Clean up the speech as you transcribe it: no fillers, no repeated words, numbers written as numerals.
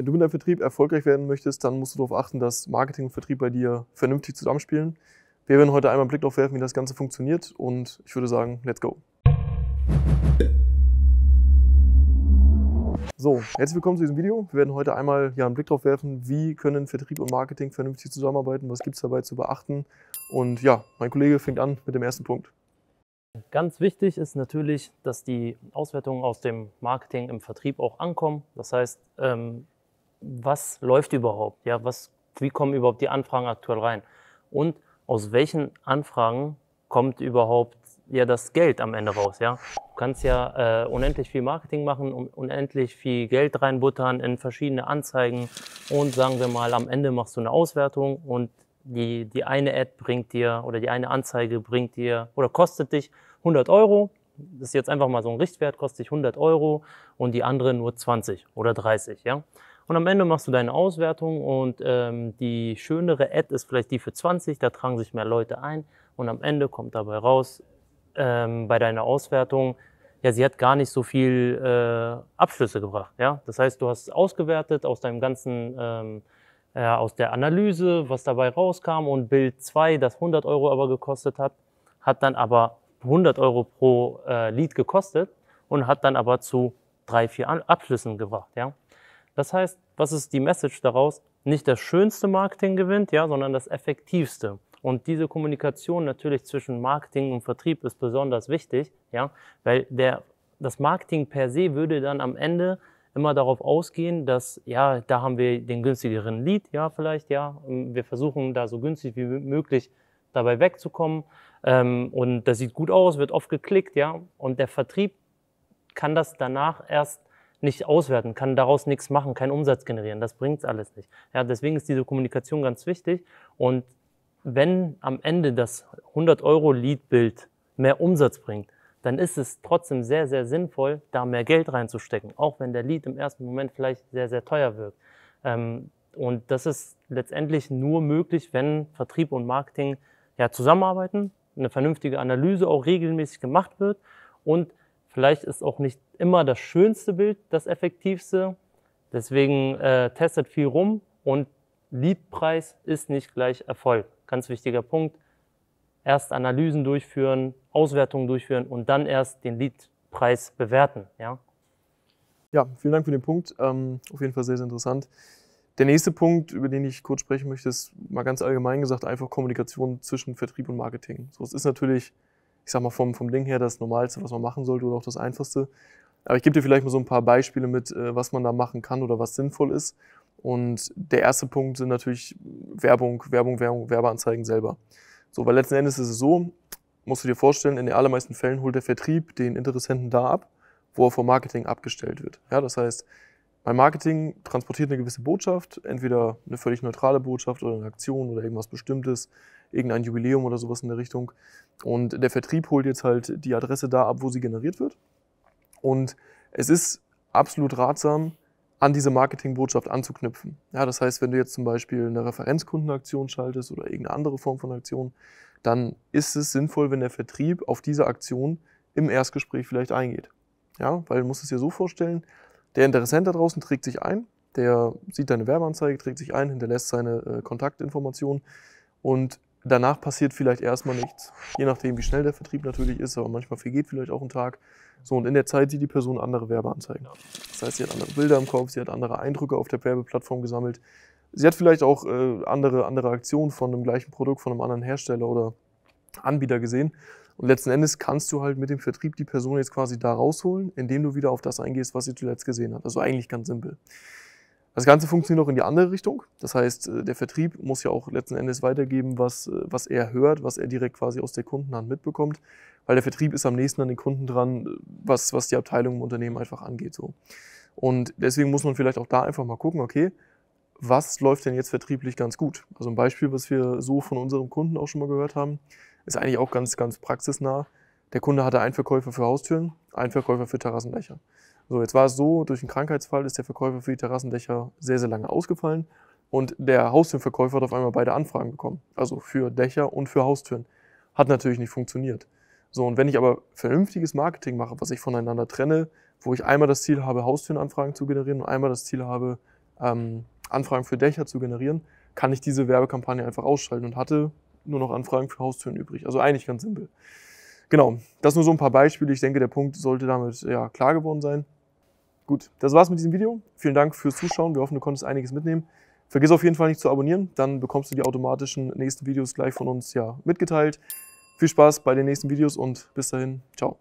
Wenn du mit deinem Vertrieb erfolgreich werden möchtest, dann musst du darauf achten, dass Marketing und Vertrieb bei dir vernünftig zusammenspielen. Wir werden heute einmal einen Blick darauf werfen, wie das Ganze funktioniert, und ich würde sagen, let's go. So, herzlich willkommen zu diesem Video. Wir werden heute einmal einen Blick darauf werfen, wie können Vertrieb und Marketing vernünftig zusammenarbeiten, was gibt es dabei zu beachten. Und ja, mein Kollege fängt an mit dem ersten Punkt. Ganz wichtig ist natürlich, dass die Auswertungen aus dem Marketing im Vertrieb auch ankommen. Das heißt, was läuft überhaupt? Ja, wie kommen überhaupt die Anfragen aktuell rein? Und aus welchen Anfragen kommt überhaupt das Geld am Ende raus? Ja? Du kannst ja unendlich viel Marketing machen und unendlich viel Geld reinbuttern in verschiedene Anzeigen. Und sagen wir mal, am Ende machst du eine Auswertung und die eine Ad bringt dir oder die eine Anzeige bringt dir oder kostet dich 100 Euro. Das ist jetzt einfach mal so ein Richtwert, kostet dich 100 Euro und die andere nur 20 oder 30. Ja? Und am Ende machst du deine Auswertung und die schönere Ad ist vielleicht die für 20, da tragen sich mehr Leute ein. Und am Ende kommt dabei raus, bei deiner Auswertung, ja, sie hat gar nicht so viel Abschlüsse gebracht. Ja? Das heißt, du hast ausgewertet aus deinem ganzen, aus der Analyse, was dabei rauskam, und Bild 2, das 100 Euro aber gekostet hat, hat dann aber 100 Euro pro Lead gekostet und hat dann aber zu 3, 4 Abschlüssen gebracht. Ja? Das heißt, was ist die Message daraus? Nicht das schönste Marketing gewinnt, ja, sondern das effektivste. Und diese Kommunikation natürlich zwischen Marketing und Vertrieb ist besonders wichtig, ja, weil das Marketing per se würde dann am Ende immer darauf ausgehen, dass, ja, da haben wir den günstigeren Lead, ja, vielleicht, ja, wir versuchen da so günstig wie möglich dabei wegzukommen, und das sieht gut aus, wird oft geklickt, ja, und der Vertrieb kann das danach erst nicht auswerten, kann daraus nichts machen, keinen Umsatz generieren, das bringt's alles nicht. Ja, deswegen ist diese Kommunikation ganz wichtig, und wenn am Ende das 100 Euro Leadbild mehr Umsatz bringt, dann ist es trotzdem sehr, sehr sinnvoll, da mehr Geld reinzustecken, auch wenn der Lead im ersten Moment vielleicht sehr, sehr teuer wirkt. Und das ist letztendlich nur möglich, wenn Vertrieb und Marketing ja zusammenarbeiten, eine vernünftige Analyse auch regelmäßig gemacht wird, und vielleicht ist auch nicht immer das schönste Bild das effektivste. Deswegen testet viel rum, und Leadpreis ist nicht gleich Erfolg. Ganz wichtiger Punkt. Erst Analysen durchführen, Auswertungen durchführen und dann erst den Leadpreis bewerten. Ja? Ja, vielen Dank für den Punkt. Auf jeden Fall sehr, sehr interessant. Der nächste Punkt, über den ich kurz sprechen möchte, ist mal ganz allgemein gesagt einfach Kommunikation zwischen Vertrieb und Marketing. So, es ist natürlich, ich sag mal, vom Ding her das Normalste, was man machen sollte, oder auch das Einfachste. Aber ich gebe dir vielleicht mal so ein paar Beispiele mit, was man da machen kann oder was sinnvoll ist. Und der erste Punkt sind natürlich Werbung, Werbeanzeigen selber. So, weil letzten Endes ist es so, musst du dir vorstellen, in den allermeisten Fällen holt der Vertrieb den Interessenten da ab, wo er vom Marketing abgestellt wird. Ja, das heißt, mein Marketing transportiert eine gewisse Botschaft, entweder eine völlig neutrale Botschaft oder eine Aktion oder irgendwas Bestimmtes, irgendein Jubiläum oder sowas in der Richtung. Und der Vertrieb holt jetzt halt die Adresse da ab, wo sie generiert wird. Und es ist absolut ratsam, an diese Marketingbotschaft anzuknüpfen. Ja, das heißt, wenn du jetzt zum Beispiel eine Referenzkundenaktion schaltest oder irgendeine andere Form von Aktion, dann ist es sinnvoll, wenn der Vertrieb auf diese Aktion im Erstgespräch vielleicht eingeht. Ja, weil du musst es dir so vorstellen, der Interessent da draußen trägt sich ein, der sieht deine Werbeanzeige, trägt sich ein, hinterlässt seine Kontaktinformationen, und danach passiert vielleicht erstmal nichts. Je nachdem, wie schnell der Vertrieb natürlich ist, aber manchmal vergeht vielleicht auch ein Tag. So, und in der Zeit sieht die Person andere Werbeanzeigen. Das heißt, sie hat andere Bilder im Kopf, sie hat andere Eindrücke auf der Werbeplattform gesammelt. Sie hat vielleicht auch andere Aktionen von dem gleichen Produkt, von einem anderen Hersteller oder Anbieter gesehen. Und letzten Endes kannst du halt mit dem Vertrieb die Person jetzt quasi da rausholen, indem du wieder auf das eingehst, was sie zuletzt gesehen hat. Also eigentlich ganz simpel. Das Ganze funktioniert auch in die andere Richtung. Das heißt, der Vertrieb muss ja auch letzten Endes weitergeben, was er hört, was er direkt quasi aus der Kundenhand mitbekommt, weil der Vertrieb ist am nächsten an den Kunden dran, was die Abteilung im Unternehmen einfach angeht. So. Und deswegen muss man vielleicht auch da einfach mal gucken, okay, was läuft denn jetzt vertrieblich ganz gut? Also ein Beispiel, was wir so von unserem Kunden auch schon mal gehört haben, ist eigentlich auch ganz, ganz praxisnah. Der Kunde hatte einen Verkäufer für Haustüren, einen Verkäufer für Terrassendächer. So, jetzt war es so, durch einen Krankheitsfall ist der Verkäufer für die Terrassendächer sehr, sehr lange ausgefallen, und der Haustürenverkäufer hat auf einmal beide Anfragen bekommen, also für Dächer und für Haustüren. Hat natürlich nicht funktioniert. So, und wenn ich aber vernünftiges Marketing mache, was ich voneinander trenne, wo ich einmal das Ziel habe, Haustürenanfragen zu generieren und einmal das Ziel habe, Anfragen für Dächer zu generieren, kann ich diese Werbekampagne einfach ausschalten und hatte nur noch Anfragen für Haustüren übrig. Also eigentlich ganz simpel. Genau, das nur so ein paar Beispiele. Ich denke, der Punkt sollte damit ja klar geworden sein. Gut, das war's mit diesem Video. Vielen Dank fürs Zuschauen. Wir hoffen, du konntest einiges mitnehmen. Vergiss auf jeden Fall nicht zu abonnieren, dann bekommst du die automatischen nächsten Videos gleich von uns ja mitgeteilt. Viel Spaß bei den nächsten Videos und bis dahin, ciao.